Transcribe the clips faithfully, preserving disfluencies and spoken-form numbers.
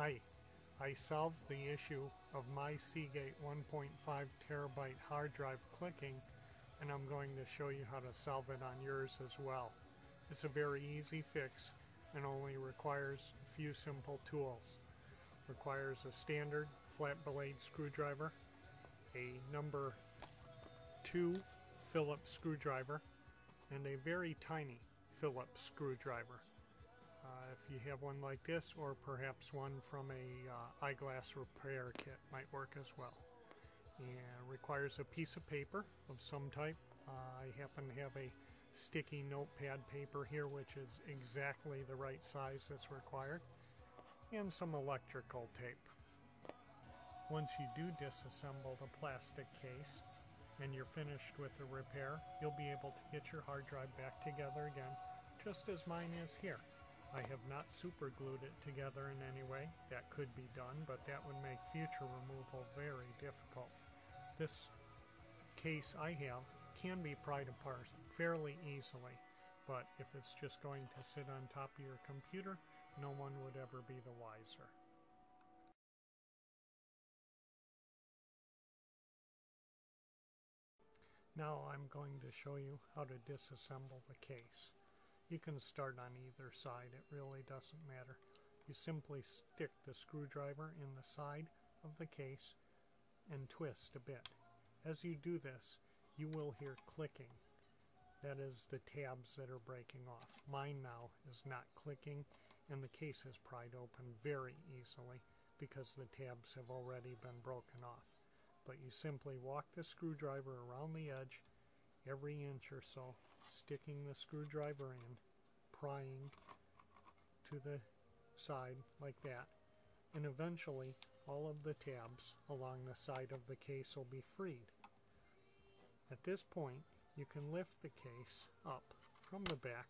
Hi, I solved the issue of my Seagate one point five terabyte hard drive clicking, and I'm going to show you how to solve it on yours as well. It's a very easy fix and only requires a few simple tools. Requires a standard flat blade screwdriver, a number two Phillips screwdriver, and a very tiny Phillips screwdriver. Uh, if you have one like this, or perhaps one from a uh, eyeglass repair kit, might work as well. And requires a piece of paper of some type. Uh, I happen to have a sticky notepad paper here, which is exactly the right size that's required, and some electrical tape. Once you do disassemble the plastic case and you're finished with the repair, you'll be able to get your hard drive back together again, just as mine is here. I have not super glued it together in any way. That could be done, but that would make future removal very difficult. This case I have can be pried apart fairly easily, but if it's just going to sit on top of your computer, no one would ever be the wiser. Now I'm going to show you how to disassemble the case. You can start on either side, it really doesn't matter. You simply stick the screwdriver in the side of the case and twist a bit. As you do this, you will hear clicking. That is the tabs that are breaking off. Mine now is not clicking, and the case is pried open very easily because the tabs have already been broken off. But you simply walk the screwdriver around the edge every inch or so, sticking the screwdriver in, prying to the side like that, and eventually all of the tabs along the side of the case will be freed. At this point, you can lift the case up from the back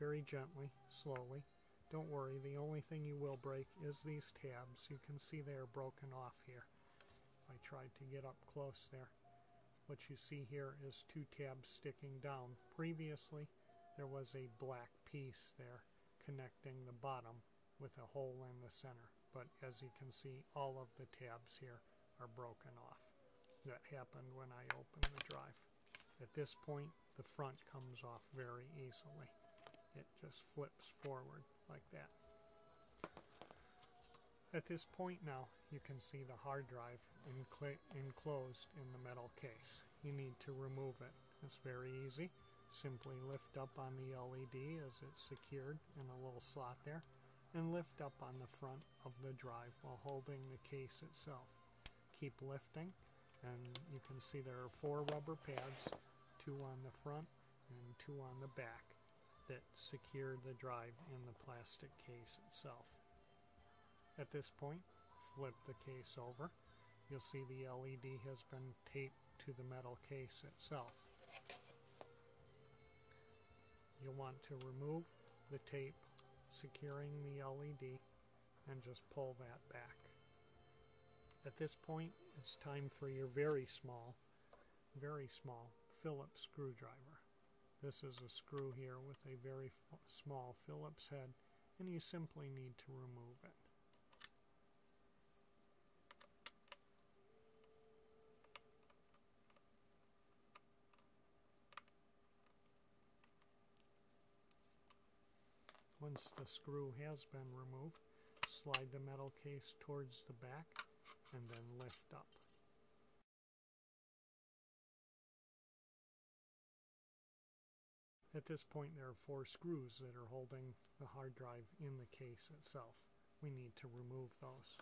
very gently, slowly. Don't worry, the only thing you will break is these tabs. You can see they are broken off here. If I tried to get up close there, what you see here is two tabs sticking down. Previously, there was a black piece there connecting the bottom with a hole in the center. But as you can see, all of the tabs here are broken off. That happened when I opened the drive. At this point, the front comes off very easily. It just flips forward like that. At this point now, you can see the hard drive enclosed in the metal case. You need to remove it. It's very easy. Simply lift up on the L E D as it's secured in a little slot there, and lift up on the front of the drive while holding the case itself. Keep lifting, and you can see there are four rubber pads, two on the front and two on the back, that secure the drive in the plastic case itself. At this point, flip the case over. You'll see the L E D has been taped to the metal case itself. You'll want to remove the tape securing the L E D and just pull that back. At this point, it's time for your very small, very small Phillips screwdriver. This is a screw here with a very small Phillips head, and you simply need to remove it. Once the screw has been removed, slide the metal case towards the back and then lift up. At this point, there are four screws that are holding the hard drive in the case itself. We need to remove those.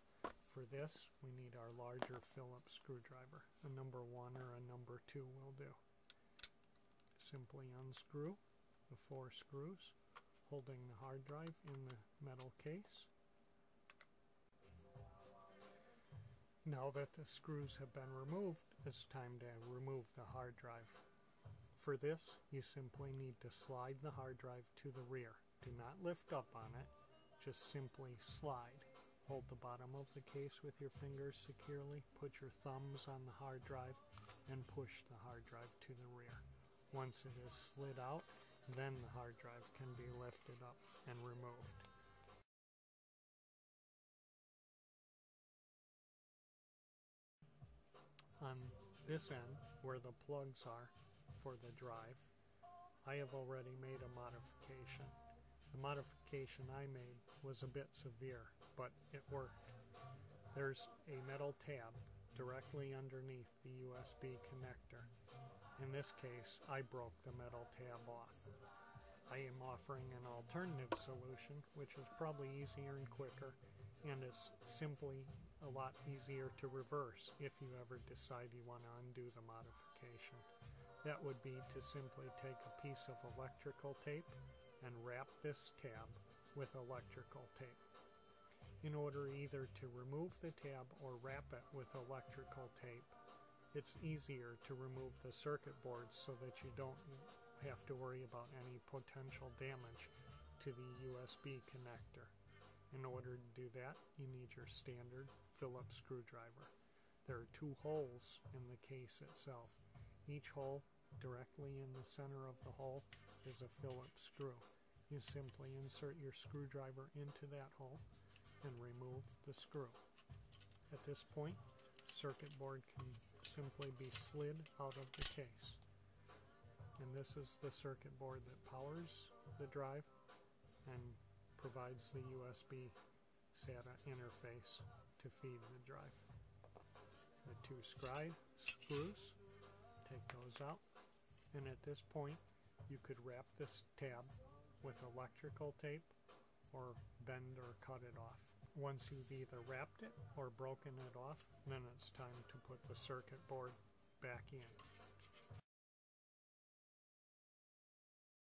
For this, we need our larger Phillips screwdriver. A number one or a number two will do. Simply unscrew the four screws holding the hard drive in the metal case. Now that the screws have been removed, it's time to remove the hard drive. For this, you simply need to slide the hard drive to the rear. Do not lift up on it, just simply slide. Hold the bottom of the case with your fingers securely, put your thumbs on the hard drive, and push the hard drive to the rear. Once it is slid out, then the hard drive can be lifted up and removed. This end, where the plugs are for the drive, I have already made a modification. The modification I made was a bit severe, but it worked. There's a metal tab directly underneath the U S B connector. In this case, I broke the metal tab off. I am offering an alternative solution, which is probably easier and quicker, and is simply a lot easier to reverse if you ever decide you want to undo the modification. That would be to simply take a piece of electrical tape and wrap this tab with electrical tape. In order either to remove the tab or wrap it with electrical tape, it's easier to remove the circuit boards so that you don't have to worry about any potential damage to the U S B connector. In order to do that, you need your standard Phillips screwdriver. There are two holes in the case itself. Each hole, directly in the center of the hole, is a Phillips screw. You simply insert your screwdriver into that hole and remove the screw. At this point, the circuit board can simply be slid out of the case. And this is the circuit board that powers the drive and provides the U S B SATA interface to feed the drive. The two scry screws, take those out, and at this point you could wrap this tab with electrical tape or bend or cut it off. Once you've either wrapped it or broken it off, then it's time to put the circuit board back in.